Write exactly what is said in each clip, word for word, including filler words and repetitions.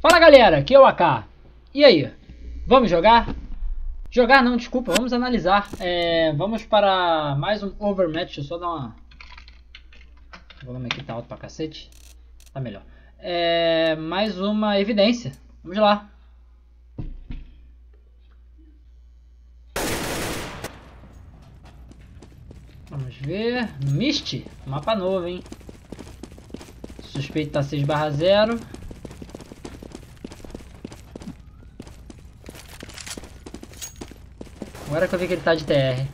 Fala galera, aqui é o A K. E aí, vamos jogar? Jogar não, desculpa, vamos analisar. É, vamos para mais um Overmatch. Deixa eu só dar uma... O volume aqui tá alto pra cacete. Tá melhor. É, mais uma evidência. Vamos lá. Vamos ver... Mist, mapa novo, hein? Suspeito tá seis barra zero. Agora que eu vi que ele tá de T R.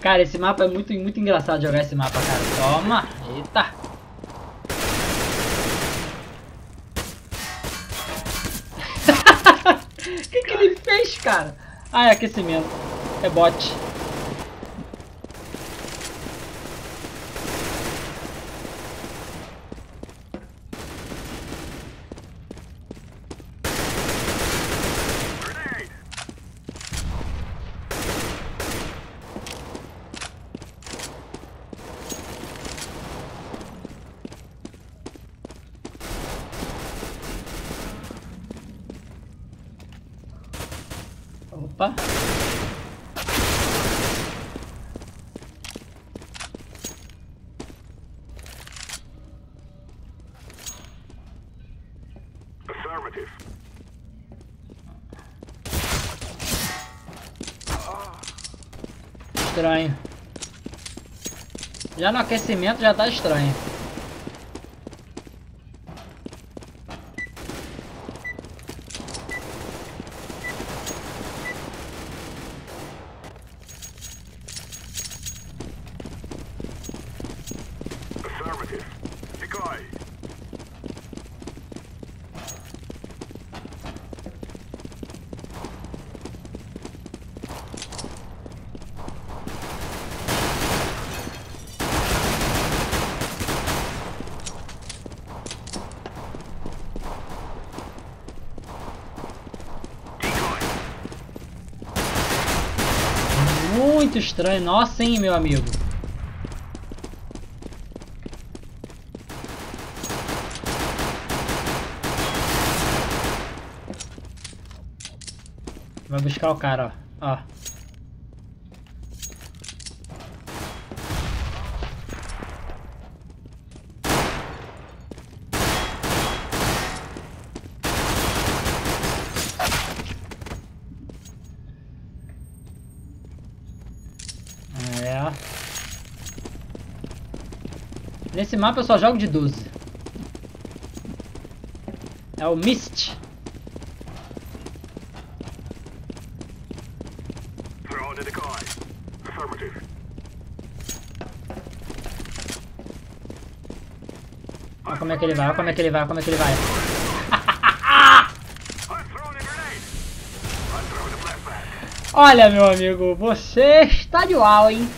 Cara, esse mapa é muito, muito engraçado jogar esse mapa, cara. Toma! Eita! O que que ele fez, cara? Ah, é aquecimento. É bot. Opa! Affirmative. Estranho. Já no aquecimento já tá estranho. Muito estranho, nossa, hein, meu amigo. Vai buscar o cara, ó. Ó. É. Nesse mapa eu só jogo de doze. É o Mist. Olha como é que ele vai, olha como é que ele vai, olha como é que ele vai. Olha, meu amigo, você está de uau, hein?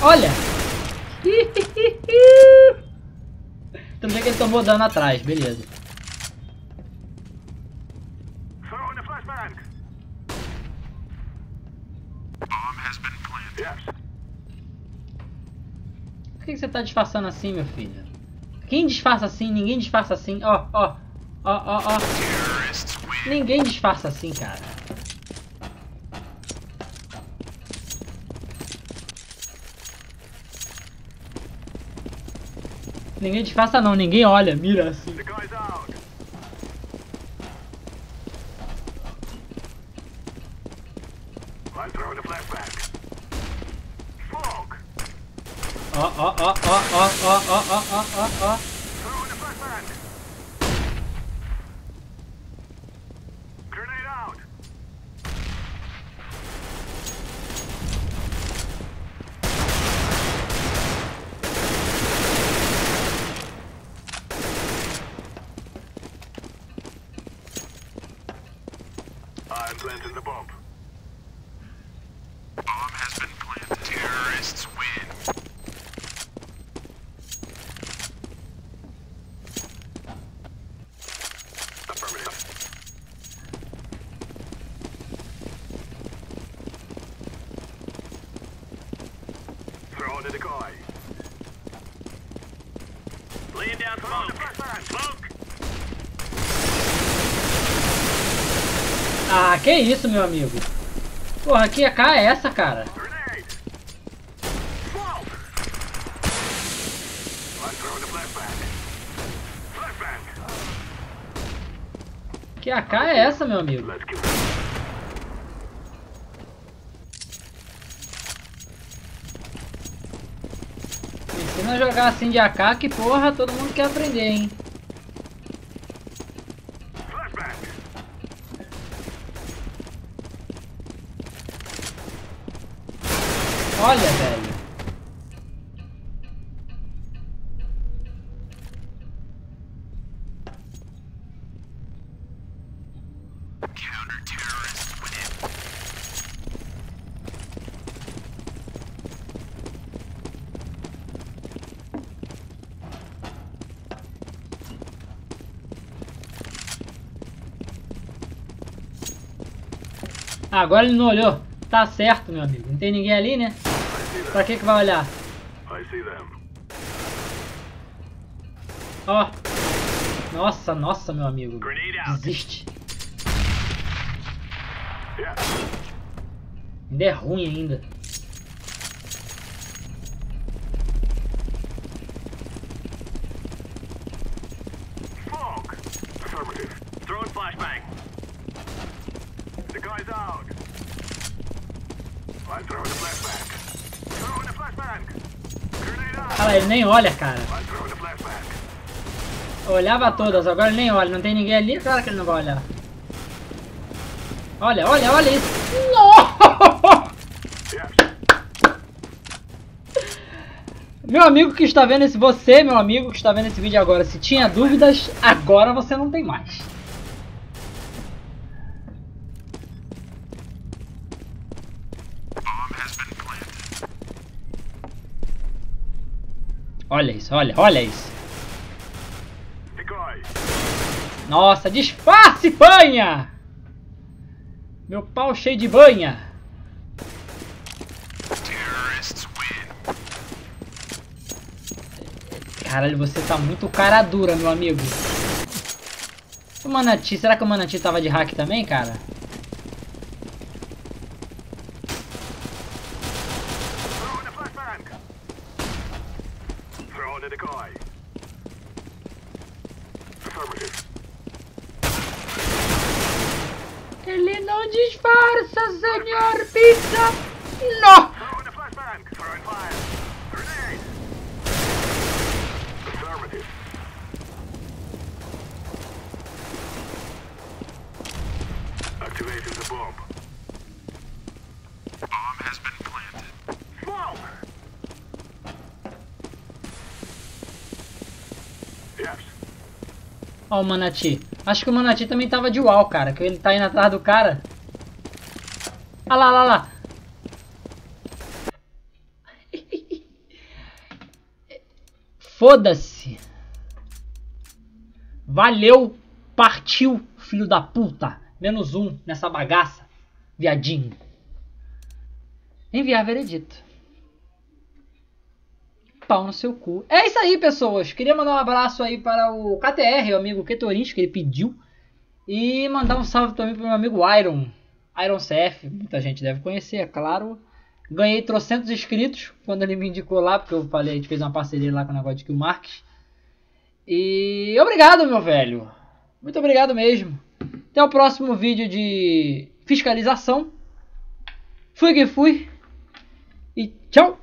Olha! Também que ele tomou dano atrás, beleza. Por que que você tá disfarçando assim, meu filho? Quem disfarça assim? Ninguém disfarça assim. Ó, ó, ó, ó, ó. Ninguém disfarça assim, cara. Ninguém disfarça não, ninguém olha, mira assim. Ó, ó, ó, ó, ó, ó, ó, ó, ó, ó, ó. I'm planting the bomb. Bomb has been planted. Terrorists win. Ah, que isso, meu amigo. Porra, que A K é essa, cara? Que A K é essa, meu amigo? Me ensina a jogar assim de A K, que porra, todo mundo quer aprender, hein? Olha, velho. Ah, agora ele não olhou. Tá certo, meu amigo. Não tem ninguém ali, né? Pra que que vai olhar? Ó. Oh. Nossa, nossa, meu amigo. Desiste. Ainda é ruim ainda. Cara, ele nem olha, cara. Olhava todas, agora ele nem olha. Não tem ninguém ali, claro que ele não vai olhar. Olha, olha, olha isso. Nossa! Meu amigo que está vendo esse... Você, meu amigo que está vendo esse vídeo agora, se tinha dúvidas, agora você não tem mais. Olha isso, olha, olha isso. Nossa, disfarce, banha! Meu pau cheio de banha. Caralho, você tá muito cara dura, meu amigo. O Manati, será que o Manati tava de hack também, cara? Ele não disfarça, senhor Pizza! Não! Ó, oh, o Manati. Acho que o Manati também tava de uau, cara. Que ele tá indo atrás do cara. Ah lá, lá, lá. Foda-se. Valeu. Partiu, filho da puta. Menos um nessa bagaça. Viadinho. Enviar veredito. No seu cu. É isso aí, pessoas. Queria mandar um abraço aí para o K T R, o amigo Ketorins, que ele pediu. E mandar um salve também para o meu amigo Iron. Iron C F, muita gente deve conhecer, é claro. Ganhei trezentos inscritos quando ele me indicou lá, porque eu falei, a gente fez uma parceria lá com o negócio de Killmark. E obrigado, meu velho. Muito obrigado mesmo. Até o próximo vídeo de fiscalização. Fui que fui. E tchau.